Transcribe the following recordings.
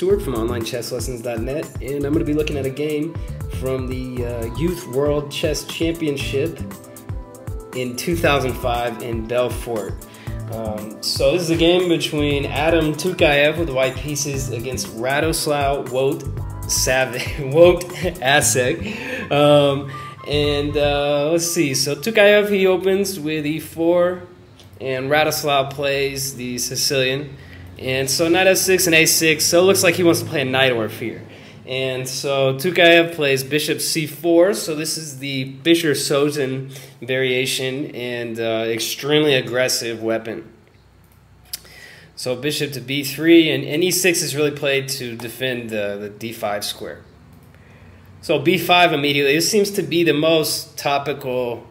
Stewart from OnlineChessLessons.net, and I'm going to be looking at a game from the Youth World Chess Championship in 2005 in Belfort. So this is a game between Adam Tukhaev with white pieces against Radoslaw Wojtaszek. Let's see. So Tukhaev, he opens with e4, and Radoslaw plays the Sicilian. And so knight f6 and a6, so it looks like he wants to play a knight or a fear. And so Tukhaev plays bishop c4, so this is the Bishop Sozin variation and extremely aggressive weapon. So bishop to b3, and e6 is really played to defend the d5 square. So b5 immediately, this seems to be the most topical,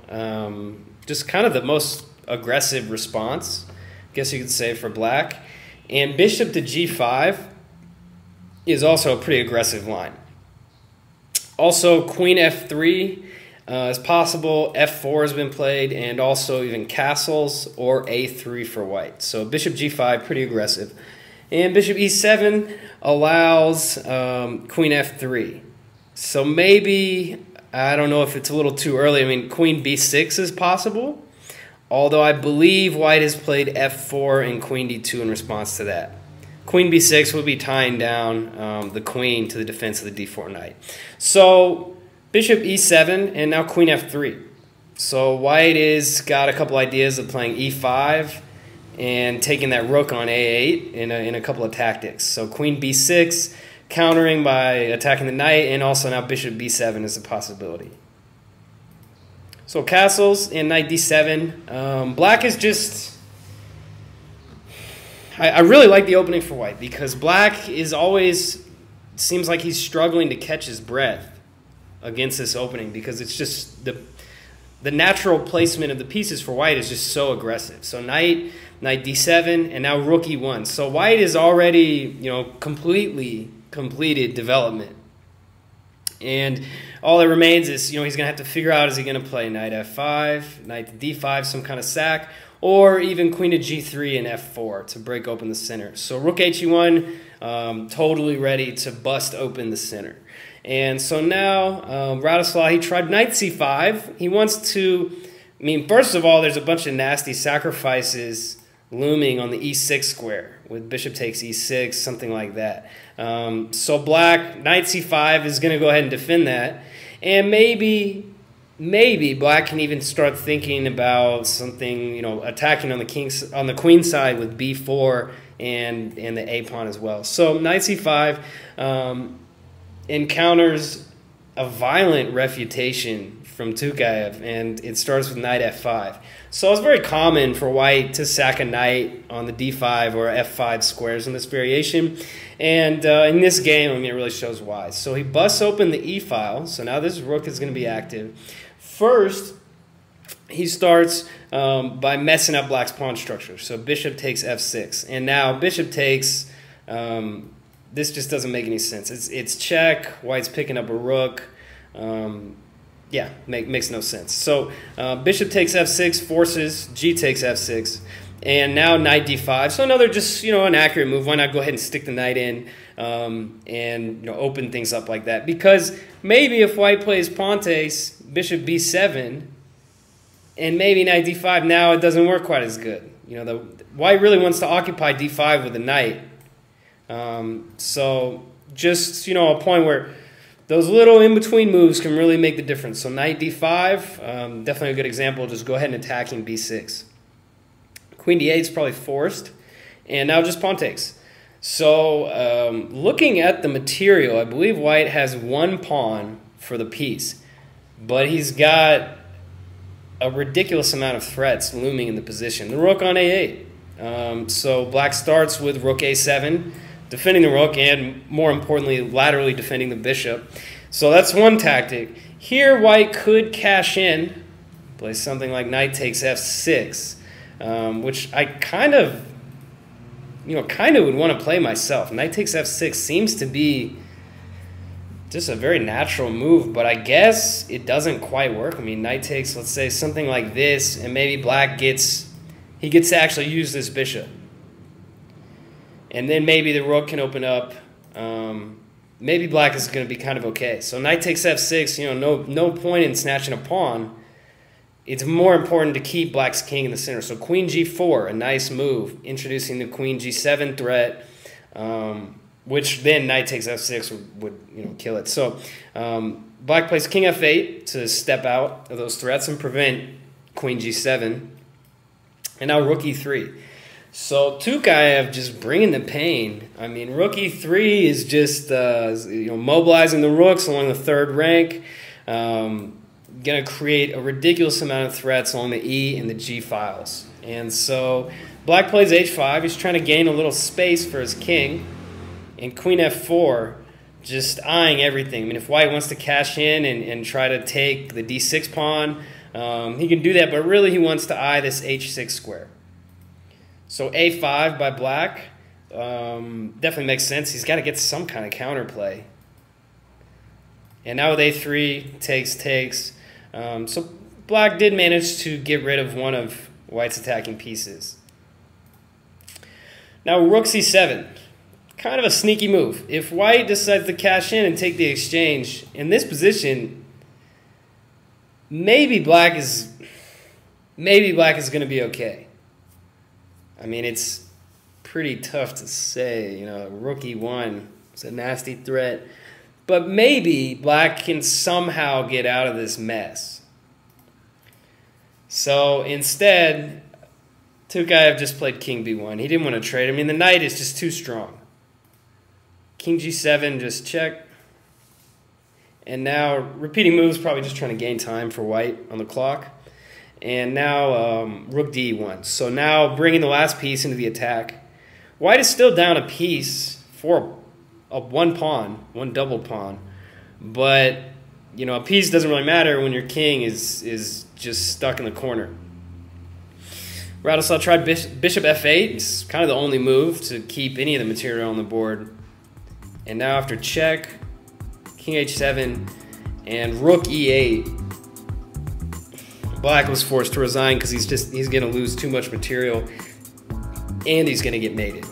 just kind of the most aggressive response, I guess you could say, for black. And bishop to g5 is also a pretty aggressive line. Also, queen f3 is possible, f4 has been played, and also even castles or a3 for white. So bishop g5, pretty aggressive. And bishop e7 allows queen f3. So maybe, I don't know if it's a little too early, I mean, queen b6 is possible. Although I believe white has played f4 and queen d2 in response to that. Queen b6 would be tying down the queen to the defense of the d4 knight. So bishop e7 and now queen f3. So white has got a couple ideas of playing e5 and taking that rook on a8 in a couple of tactics. So queen b6 countering by attacking the knight, and also now bishop b7 is a possibility. So castles and knight d7. Black is just... I really like the opening for white because black is always... seems like he's struggling to catch his breath against this opening because it's just... The natural placement of the pieces for white is just so aggressive. So knight d7, and now rook e1. So white is already, you know, completely completed development. And all that remains is, you know, he's going to have to figure out, is he going to play knight f5, knight to d5, some kind of sack, or even queen to g3 and f4 to break open the center. So rook h1, totally ready to bust open the center. And so now Radoslaw, he tried knight c5. He wants to, I mean, first of all, there's a bunch of nasty sacrifices looming on the e6 square with bishop takes e6, something like that. So black, knight c5 is going to go ahead and defend that. And maybe black can even start thinking about something, you know, attacking on the king's, on the queen side with b4 and the a pawn as well. So knight c5 encounters a violent refutation from Tukhaev, and it starts with knight f5. So it's very common for white to sack a knight on the d5 or f5 squares in this variation. And in this game, I mean, it really shows why. So he busts open the e-file, so now this rook is going to be active. First, he starts by messing up black's pawn structure. So bishop takes f6, and now bishop takes... this just doesn't make any sense. It's check, white's picking up a rook. Yeah, makes no sense. So bishop takes f6, forces, g takes f6, and now knight d5. So another just, you know, an accurate move. Why not go ahead and stick the knight in and, you know, open things up like that? Because maybe if white plays Pontes, bishop b7, and maybe knight d5, now it doesn't work quite as good. You know, white really wants to occupy d5 with a knight. So just, you know, a point where those little in-between moves can really make the difference. So knight d5, definitely a good example. Just go ahead and attacking b6. Queen d8 is probably forced. And now just pawn takes. So looking at the material, I believe white has one pawn for the piece. But he's got a ridiculous amount of threats looming in the position. The rook on a8. So black starts with rook a7. Defending the rook, and more importantly, laterally defending the bishop. So that's one tactic. Here, white could cash in, play something like knight takes f6, which I kind of would want to play myself. Knight takes f6 seems to be just a very natural move, but I guess it doesn't quite work. I mean, knight takes, let's say, something like this, and maybe black gets to actually use this bishop. And then maybe the rook can open up Maybe black is going to be kind of okay. So knight takes f6, you know, no point in snatching a pawn. It's more important to keep black's king in the center. So queen g4, a nice move, introducing the queen g7 threat, which then knight takes f6 would you know, kill it. So black plays king f8 to step out of those threats and prevent queen g7. And now rook e3. So Tukhaev just bringing the pain. I mean, rook e3 is just you know, mobilizing the rooks along the third rank. Going to create a ridiculous amount of threats along the e and the g files. And so black plays h5. He's trying to gain a little space for his king. And queen f4, just eyeing everything. I mean, if white wants to cash in and try to take the d6 pawn, he can do that. But really, he wants to eye this h6 square. So a5 by black definitely makes sense. He's got to get some kind of counterplay. And now with a3, takes. So black did manage to get rid of one of white's attacking pieces. Now rook c7. Kind of a sneaky move. If white decides to cash in and take the exchange, in this position, maybe black is going to be okay. I mean, it's pretty tough to say, you know, rook e1 is a nasty threat. But maybe black can somehow get out of this mess. So instead, Tukhaev just played king b1. He didn't want to trade. I mean, the knight is just too strong. King g7, just check. And now repeating moves, probably just trying to gain time for white on the clock. And now rook d1. So now bringing the last piece into the attack. White is still down a piece for one pawn, one double pawn. But, you know, a piece doesn't really matter when your king is just stuck in the corner. Radoslaw tried bishop f8. It's kind of the only move to keep any of the material on the board. And now after check, king h7 and rook e8. Black was forced to resign because he's going to lose too much material, and he's going to get mated.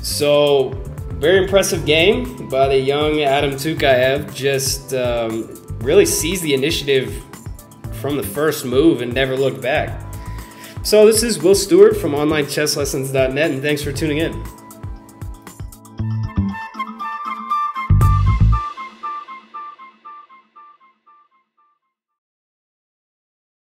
So very impressive game by the young Adam Tukhaev. Just really seized the initiative from the first move and never looked back. So this is Will Stewart from OnlineChessLessons.net, and thanks for tuning in.